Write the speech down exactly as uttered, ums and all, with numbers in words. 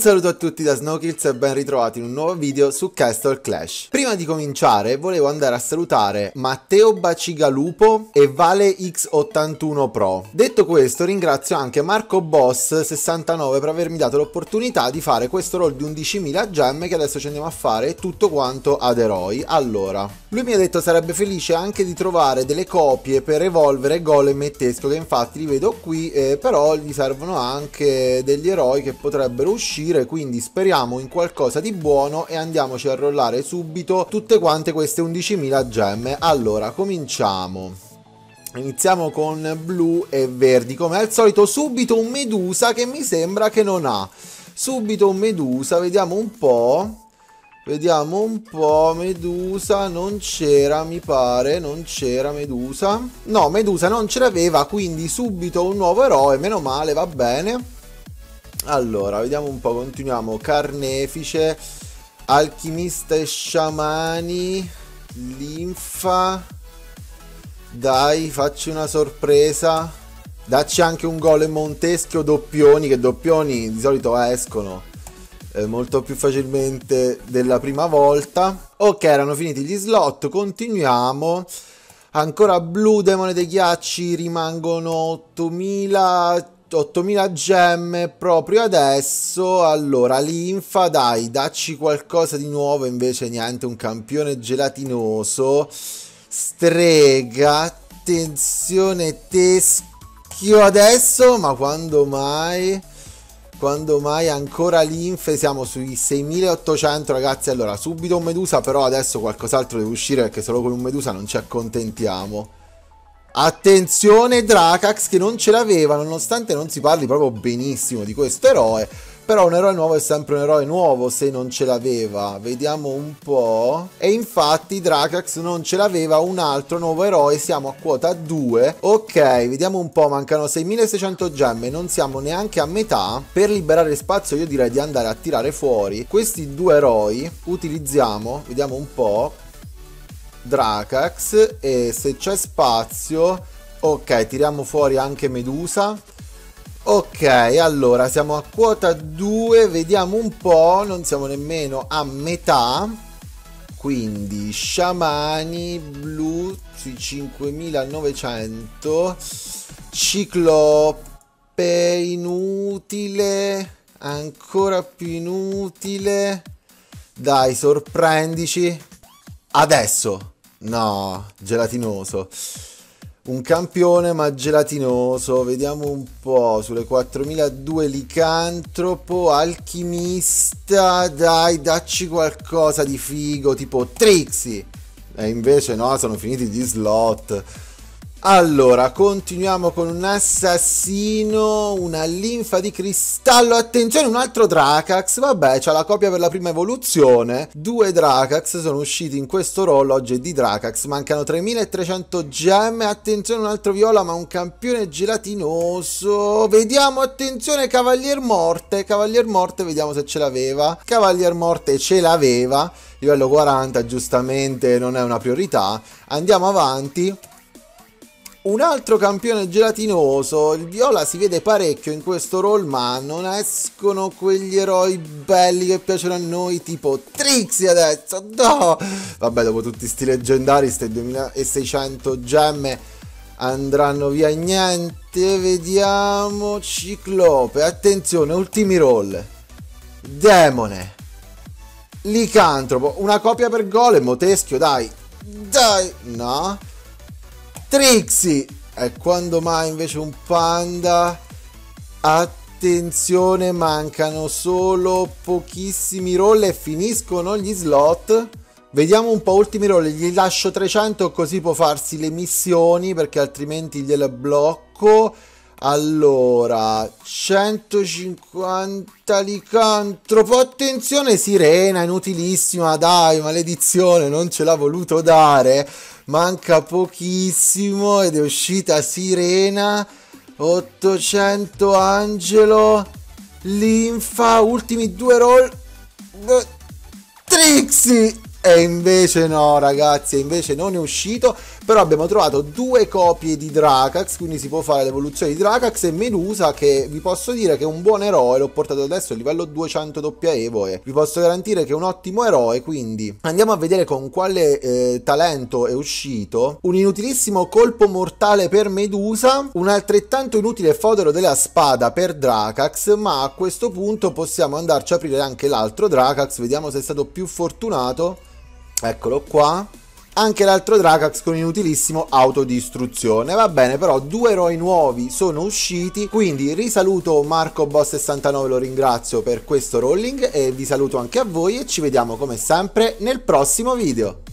Un saluto a tutti da Snowkills e ben ritrovati in un nuovo video su Castle Clash. Prima di cominciare volevo andare a salutare Matteo Bacigalupo e Vale X ottantuno Pro. Detto questo, ringrazio anche MarcoBoss sessantanove per avermi dato l'opportunità di fare questo roll di undicimila gemme che adesso ci andiamo a fare tutto quanto ad eroi. Allora, lui mi ha detto sarebbe felice anche di trovare delle copie per evolvere Golem e Mettesco, che infatti li vedo qui, eh, però gli servono anche degli eroi che potrebbero uscire, quindi speriamo in qualcosa di buono e andiamoci a rollare subito tutte quante queste undicimila gemme. Allora, cominciamo. Iniziamo con blu e verdi, come al solito. Subito un Medusa che mi sembra che non ha. Subito un Medusa, vediamo un po'. Vediamo un po', Medusa non c'era, mi pare, non c'era Medusa. No, Medusa non ce l'aveva, quindi subito un nuovo eroe, meno male, va bene. Allora, vediamo un po', continuiamo. Carnefice, alchimista e sciamani, linfa. Dai, facci una sorpresa. Dacci anche un golem montesco, doppioni, che doppioni di solito escono molto più facilmente della prima volta. Ok, erano finiti gli slot, continuiamo. Ancora blu, demone dei ghiacci, rimangono ottomila gemme proprio adesso. Allora, linfa, dai, dacci qualcosa di nuovo, invece niente, un campione gelatinoso. Strega, attenzione, teschio adesso, ma quando mai... Quando mai ancora linfe, siamo sui seimilaottocento ragazzi. Allora, subito un Medusa, però adesso qualcos'altro deve uscire perché solo con un Medusa non ci accontentiamo. Attenzione Drakax, che non ce l'aveva, nonostante non si parli proprio benissimo di questo eroe, però un eroe nuovo è sempre un eroe nuovo se non ce l'aveva. Vediamo un po'. E infatti Drakax non ce l'aveva, un altro nuovo eroe, siamo a quota due. Ok, vediamo un po', mancano seimilaseicento gemme, non siamo neanche a metà. Per liberare spazio io direi di andare a tirare fuori questi due eroi. Utilizziamo, vediamo un po', Drakax, e se c'è spazio, ok, tiriamo fuori anche Medusa. Ok, allora siamo a quota due, vediamo un po', non siamo nemmeno a metà, quindi sciamani blu sui cinquemilanovecento, ciclope inutile, ancora più inutile, dai sorprendici, adesso, no, gelatinoso. Un campione ma gelatinoso, vediamo un po', sulle quattromiladuecento licantropo, alchimista, dai dacci qualcosa di figo, tipo Trixie, e invece no, sono finiti gli slot. Allora, continuiamo con un assassino, una linfa di cristallo, attenzione, un altro Drakax, vabbè, c'ha la copia per la prima evoluzione. Due Drakax sono usciti in questo roll oggi di Drakax, mancano tremilatrecento gemme, attenzione, un altro viola, ma un campione gelatinoso. Vediamo, attenzione, Cavalier Morte, Cavalier Morte, vediamo se ce l'aveva. Cavalier Morte ce l'aveva, livello quaranta, giustamente non è una priorità, andiamo avanti. Un altro campione gelatinoso, il viola si vede parecchio in questo roll, ma non escono quegli eroi belli che piacciono a noi, tipo Trixie adesso, no! Vabbè, dopo tutti sti leggendari, ste duemilaseicento gemme andranno via niente. Vediamo, ciclope, attenzione, ultimi roll, demone, licantropo, una copia per golem, teschio, dai, dai, no... Trixie, e quando mai invece un panda. Attenzione, mancano solo pochissimi roll e finiscono gli slot. Vediamo un po', ultimi roll, gli lascio trecento così può farsi le missioni, perché altrimenti gliele blocco. Allora, centocinquanta licantropo, attenzione, sirena, inutilissima, dai, maledizione, non ce l'ha voluto dare, manca pochissimo ed è uscita sirena. Ottocento angelo, linfa, ultimi due roll, Trixie, e invece no ragazzi, invece non è uscito. Però abbiamo trovato due copie di Drakax, quindi si può fare l'evoluzione di Drakax e Medusa, che vi posso dire che è un buon eroe. L'ho portato adesso a livello duecento doppia evo e vi posso garantire che è un ottimo eroe. Quindi andiamo a vedere con quale eh, talento è uscito. Un inutilissimo colpo mortale per Medusa, un altrettanto inutile fodero della spada per Drakax, ma a questo punto possiamo andarci a aprire anche l'altro Drakax, vediamo se è stato più fortunato. Eccolo qua. Anche l'altro Drakax con inutilissimo autodistruzione. Va bene, però due eroi nuovi sono usciti, quindi risaluto MarcoBoss sessantanove, lo ringrazio per questo rolling e vi saluto anche a voi e ci vediamo come sempre nel prossimo video.